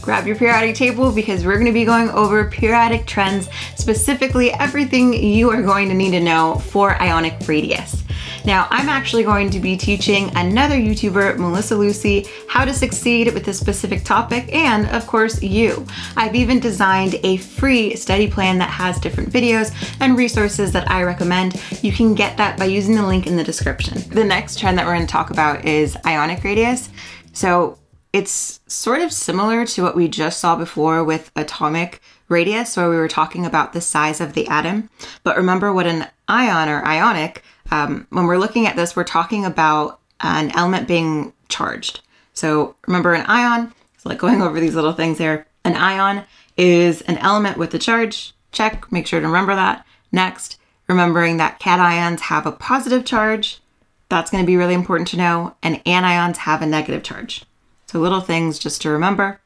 Grab your periodic table because we're going to be going over periodic trends, specifically everything you are going to need to know for ionic radius. Now, I'm actually going to be teaching another YouTuber, Melissa Lucy, how to succeed with this specific topic and, of course, you. I've even designed a free study plan that has different videos and resources that I recommend. You can get that by using the link in the description. The next trend that we're going to talk about is ionic radius. So it's sort of similar to what we just saw before with atomic radius, where we were talking about the size of the atom. But remember what an ion or ionic, when we're looking at this, we're talking about an element being charged. So remember an ion, it's like going over these little things there. An ion is an element with a charge. Check, make sure to remember that. Next, remembering that cations have a positive charge. That's going to be really important to know. And anions have a negative charge. So little things just to remember.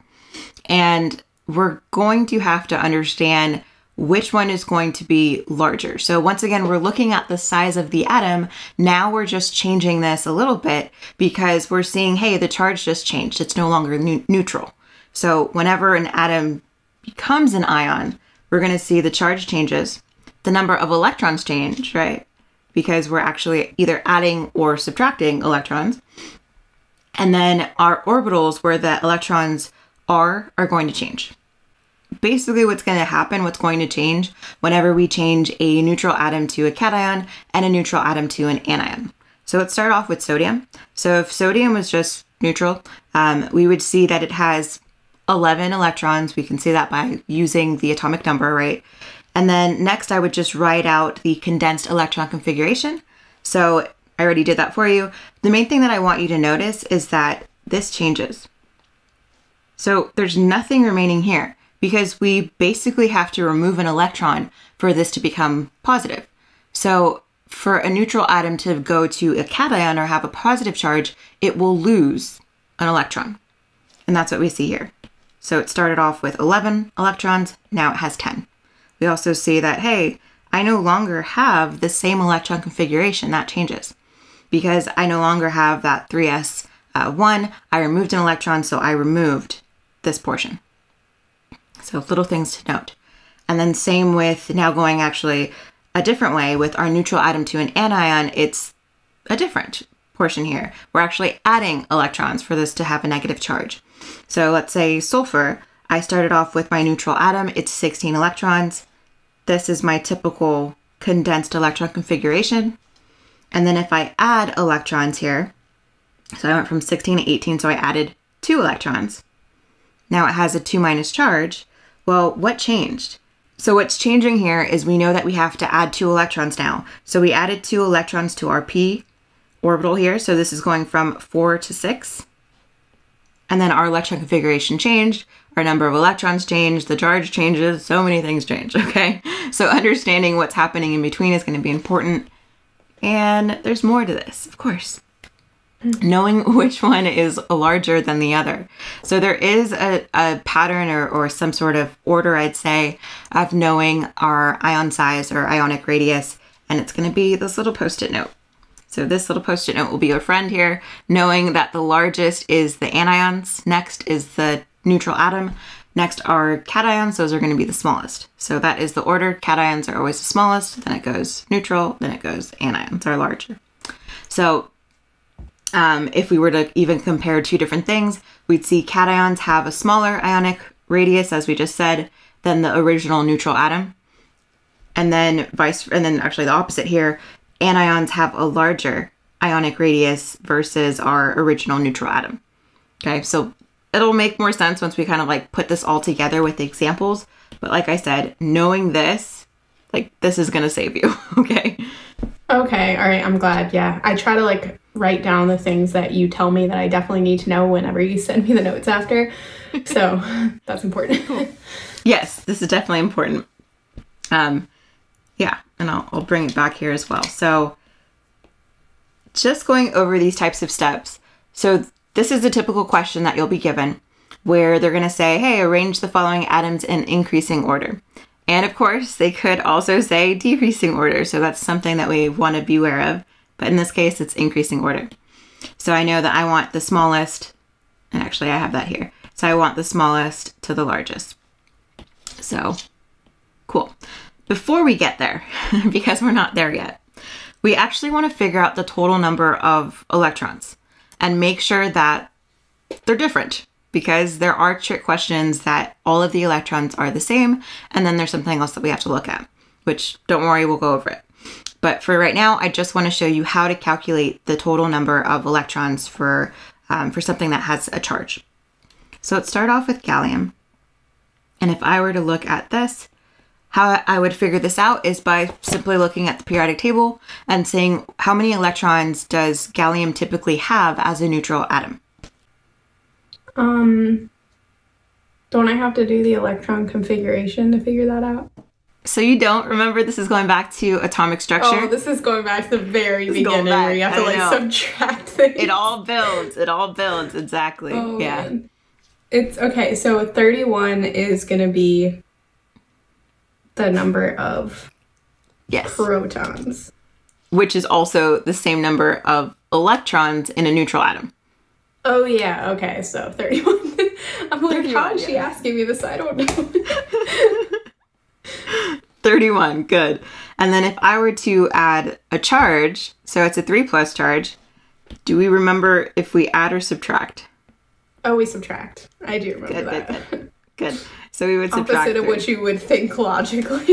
And we're going to have to understand which one is going to be larger. So once again, we're looking at the size of the atom. Now we're just changing this a little bit because we're seeing, hey, the charge just changed. It's no longer neutral. So whenever an atom becomes an ion, we're going to see the charge changes, the number of electrons change, right? Because we're actually either adding or subtracting electrons. And then our orbitals, where the electrons are going to change. Basically what's going to change whenever we change a neutral atom to a cation and a neutral atom to an anion. So let's start off with sodium. So if sodium was just neutral, we would see that it has 11 electrons. We can see that by using the atomic number, right? And then next I would just write out the condensed electron configuration. So I already did that for you. The main thing that I want you to notice is that this changes. So there's nothing remaining here, because we basically have to remove an electron for this to become positive. So for a neutral atom to go to a cation or have a positive charge, it will lose an electron. And that's what we see here. So it started off with 11 electrons, now it has 10. We also see that, hey, I no longer have the same electron configuration. That changes because I no longer have that 3s1. I removed an electron, so I removed this portion. So little things to note. And then same with now going actually a different way with our neutral atom to an anion, it's a different portion here. We're actually adding electrons for this to have a negative charge. So let's say sulfur, I started off with my neutral atom, it's 16 electrons. This is my typical condensed electron configuration. And then if I add electrons here, so I went from 16 to 18, so I added 2 electrons. Now it has a 2- charge. Well, what changed? So what's changing here is we know that we have to add 2 electrons now. So we added 2 electrons to our p orbital here. So this is going from 4 to 6. And then our electron configuration changed, our number of electrons changed, the charge changes, so many things change, okay? So understanding what's happening in between is going to be important. And there's more to this, of course. Knowing which one is larger than the other. So there is a pattern or some sort of order, I'd say, of knowing our ion size or ionic radius, and it's going to be this little post-it note. So this little post-it note will be your friend here, knowing that the largest is the anions, next is the neutral atom, next are cations, those are going to be the smallest. So that is the order, cations are always the smallest, then it goes neutral, then it goes anions are larger. So if we were to even compare two different things, we'd see cations have a smaller ionic radius, as we just said, than the original neutral atom. And then actually the opposite here, anions have a larger ionic radius versus our original neutral atom. Okay, so it'll make more sense once we kind of like put this all together with the examples. But like I said, knowing this, like this is going to save you, okay? Okay, all right, I'm glad, yeah. I try to like write down the things that you tell me that I definitely need to know whenever you send me the notes after. So that's important. Cool. Yes, this is definitely important. Yeah, and I'll bring it back here as well. So just going over these types of steps. So this is a typical question that you'll be given where they're gonna say, hey, arrange the following atoms in increasing order. And of course, they could also say decreasing order. So that's something that we want to be aware of. But in this case, it's increasing order. So I know that I want the smallest, and actually I have that here. So I want the smallest to the largest. So cool. Before we get there, because we're not there yet, we actually want to figure out the total number of electrons and make sure that they're different, because there are trick questions that all of the electrons are the same, and then there's something else that we have to look at, which, don't worry, we'll go over it. But for right now, I just want to show you how to calculate the total number of electrons for something that has a charge. So let's start off with gallium. And if I were to look at this, how I would figure this out is by simply looking at the periodic table and saying how many electrons does gallium typically have as a neutral atom. Don't I have to do the electron configuration to figure that out? So you don't. Remember, this is going back to atomic structure. Oh, this is going back to the very beginning where you have to, like, subtract things. It all builds. It all builds. Exactly. Oh, yeah. Man. It's okay. So 31 is going to be the number of protons. Which is also the same number of electrons in a neutral atom. Oh, yeah. Okay. So 31. I'm like, 31, how is she asking me this? I don't know. 31, good. And then if I were to add a charge, so it's a 3+ charge, do we remember if we add or subtract? Oh, we subtract. I do remember that. Good. So we would subtract. Opposite of what you would think logically.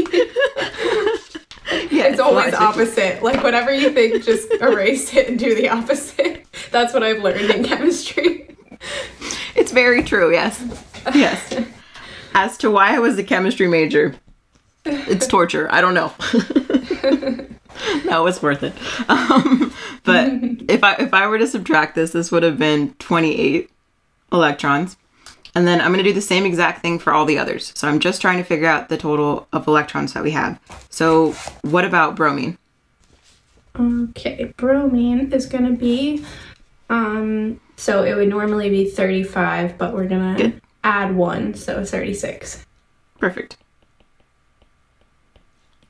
It's always logic. Opposite. Like, whatever you think, just erase it and do the opposite. That's what I've learned in chemistry. It's very true, yes. Yes. As to why I was a chemistry major, it's torture. I don't know. No, it's worth it. But if I were to subtract this, this would have been 28 electrons. And then I'm going to do the same exact thing for all the others. So I'm just trying to figure out the total of electrons that we have. So what about bromine? Okay, bromine is going to be, so it would normally be 35, but we're going to add 1, so 36. Perfect.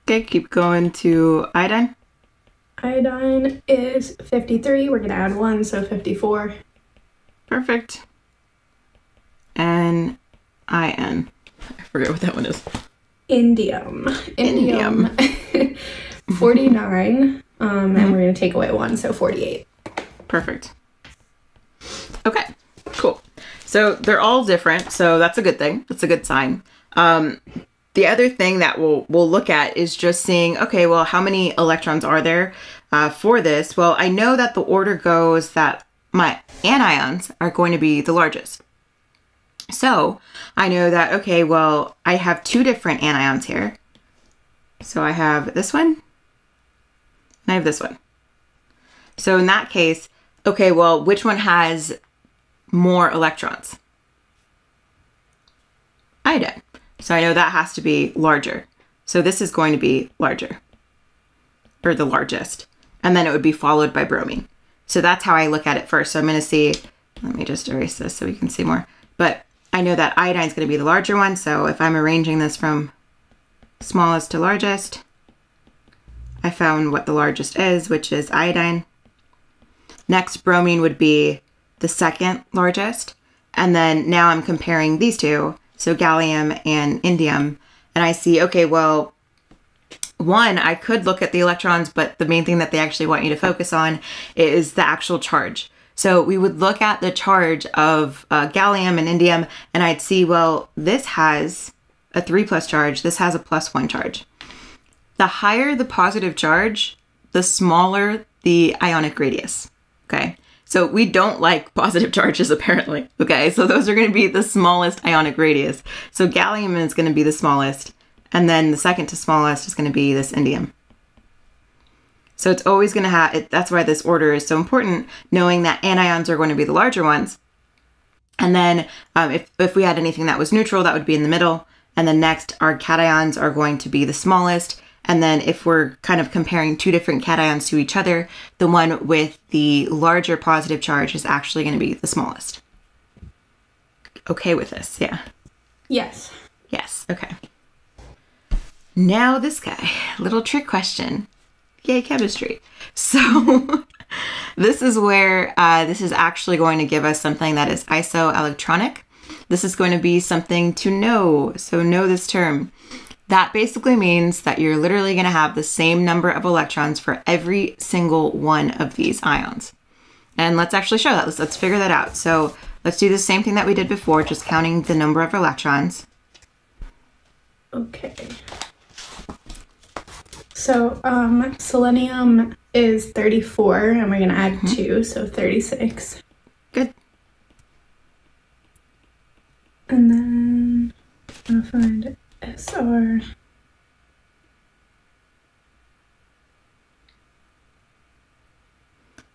Okay, keep going to iodine. Iodine is 53. We're going to add 1, so 54. Perfect. And IN. I forget what that one is. Indium. 49. And we're going to take away 1, so 48. Perfect. Okay, cool. So they're all different, so that's a good thing. That's a good sign. The other thing that we'll look at is just seeing, okay, well, how many electrons are there for this? Well, I know that the order goes that my anions are going to be the largest. So I know that, okay, well, I have 2 different anions here. So I have this one, and I have this one. So in that case, okay, well, which one has more electrons? Iodine. So I know that has to be larger. So this is going to be larger, or the largest. And then it would be followed by bromine. So that's how I look at it first. So I'm going to see, let me just erase this so we can see more. But I know that iodine is going to be the larger one. So if I'm arranging this from smallest to largest, I found what the largest is, which is iodine. Next, bromine would be the second largest. And then now I'm comparing these two. So gallium and indium, and I see, okay, well, one, I could look at the electrons, but the main thing that they actually want you to focus on is the actual charge. So we would look at the charge of gallium and indium, and I'd see, well, this has a 3+ charge, this has a +1 charge. The higher the positive charge, the smaller the ionic radius, okay? So we don't like positive charges, apparently, okay? So those are going to be the smallest ionic radius. So gallium is going to be the smallest, and then the second to smallest is going to be this indium. So it's always going to have, that's why this order is so important, knowing that anions are going to be the larger ones. And then if we had anything that was neutral, that would be in the middle. And then next, our cations are going to be the smallest. And then if we're kind of comparing 2 different cations to each other, the one with the larger positive charge is actually going to be the smallest. Okay with this, yeah? Yes. Yes, okay. Now this guy, little trick question. Yay, chemistry. So this is where this is actually going to give us something that is isoelectronic. This is going to be something to know, so know this term. That basically means that you're literally going to have the same number of electrons for every single one of these ions. And let's actually show that. Let's figure that out. So let's do the same thing that we did before, just counting the number of electrons. Okay. So selenium is 34, and we're going to add 2, so 36. Good. And then I'll find SR.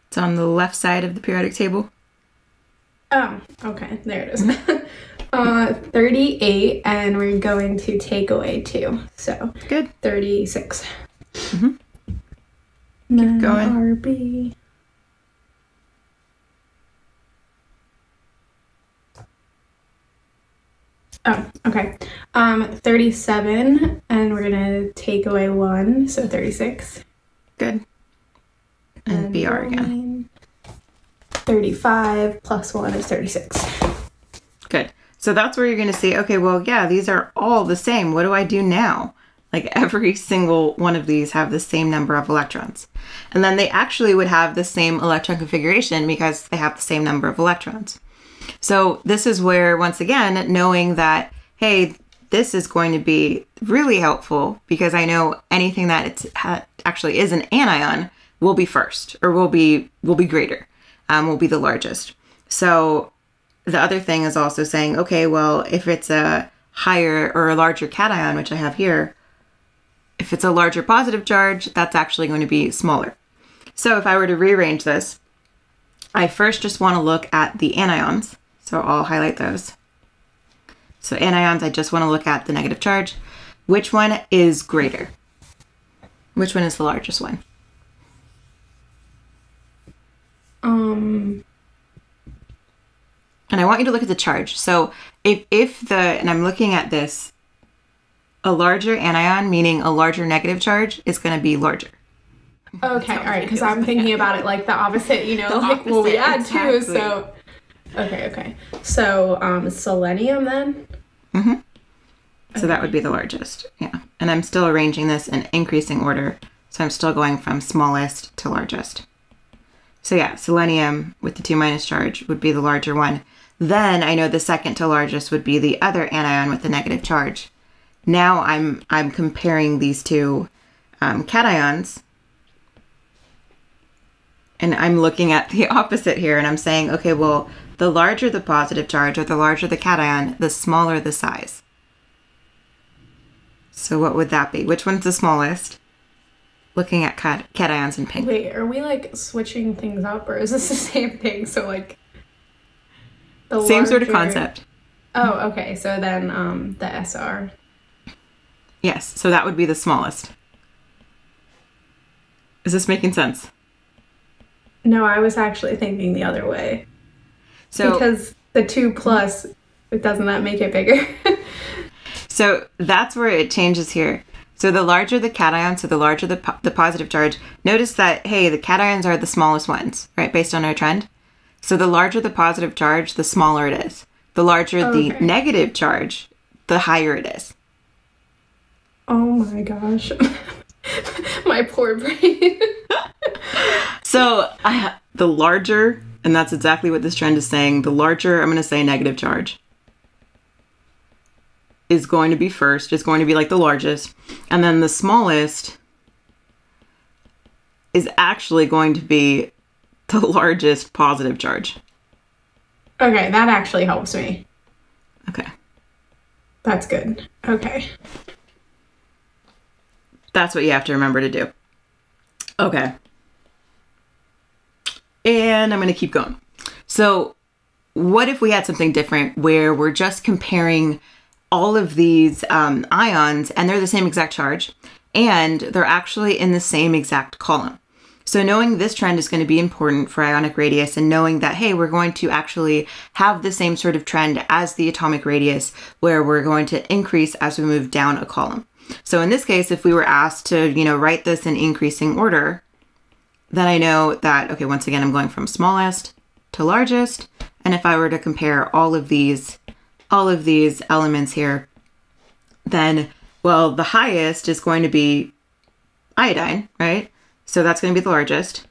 It's on the left side of the periodic table. Oh, okay. There it is. 38, and we're going to take away 2. So good. 36. Keep going. RB. Oh, okay. 37, and we're gonna take away 1, so 36. Good. And BR again. 35 plus 1 is 36. Good. So that's where you're gonna see, okay, well, yeah, these are all the same. What do I do now? Like every single one of these have the same number of electrons. And then they actually would have the same electron configuration because they have the same number of electrons. So this is where, once again, knowing that, hey, this is going to be really helpful because I know anything that actually is an anion will be first, or will be greater, will be the largest. So the other thing is also saying, okay, well, if it's a higher or a larger cation, which I have here, if it's a larger positive charge, that's actually going to be smaller. So if I were to rearrange this, I first just want to look at the anions, so I'll highlight those. So anions, I just want to look at the negative charge. Which one is greater? Which one is the largest one? And I want you to look at the charge. So if I'm looking at this, a larger anion, meaning a larger negative charge, is going to be larger. Okay, all right, because I'm thinking about it like the opposite, you know, like, well, we add 2, so... Okay. So, selenium, then? Okay. So that would be the largest, yeah. And I'm still arranging this in increasing order, so I'm still going from smallest to largest. So, yeah, selenium with the 2- charge would be the larger one. Then I know the second to largest would be the other anion with the negative charge. Now I'm comparing these two cations, and I'm looking at the opposite here, and I'm saying, okay, well, the larger the positive charge, or the larger the cation, the smaller the size. So what would that be? Which one's the smallest? Looking at cations in pink. Wait, are we, like, switching things up, or is this the same thing? So, like, the same larger... sort of concept. Oh, okay, so then the SR. Yes, so that would be the smallest. Is this making sense? No, I was actually thinking the other way. So because the 2+, doesn't that make it bigger? So that's where it changes here. So the larger the cation, so the larger the positive charge. Notice that, hey, the cations are the smallest ones, right, based on our trend? So the larger the positive charge, the smaller it is. The larger the negative charge, the higher it is. Oh my gosh. My poor brain. So the larger, and that's exactly what this trend is saying, the larger, I'm going to say negative charge, is going to be first, is going to be like the largest. And then the smallest is actually going to be the largest positive charge. Okay, that actually helps me. Okay. That's good. Okay. That's what you have to remember to do. Okay. And I'm going to keep going. So what if we had something different where we're just comparing all of these ions, and they're the same exact charge, and they're actually in the same exact column? So knowing this trend is going to be important for ionic radius, and knowing that, hey, we're going to actually have the same sort of trend as the atomic radius, where we're going to increase as we move down a column. So in this case, if we were asked to, you know, write this in increasing order, then I know that, okay, once again, I'm going from smallest to largest. And if I were to compare all of these all of these elements here, then, well, the highest is going to be iodine, right? So that's going to be the largest.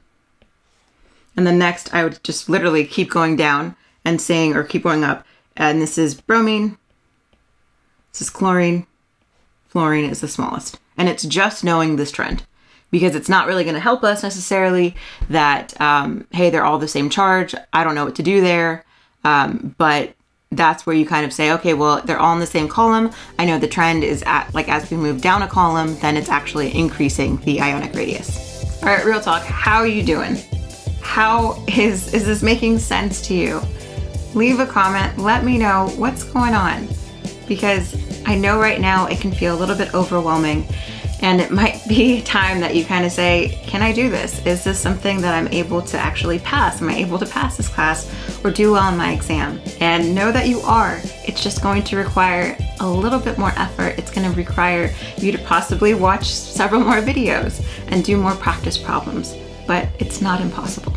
And then next, I would just literally keep going down and saying, or keep going up. And this is bromine. This is chlorine. Fluorine is the smallest. And it's just knowing this trend, because it's not really going to help us necessarily that, hey, they're all the same charge. I don't know what to do there. But that's where you kind of say, okay, well, they're all in the same column. I know the trend is at, like, as we move down a column, then it's actually increasing the ionic radius. All right, real talk. How are you doing? How is this making sense to you? Leave a comment. Let me know what's going on, because I know right now it can feel a little bit overwhelming, and it might be time that you kind of say, can I do this? Is this something that I'm able to actually pass? Am I able to pass this class or do well on my exam? And know that you are. It's just going to require a little bit more effort. It's going to require you to possibly watch several more videos and do more practice problems, but it's not impossible.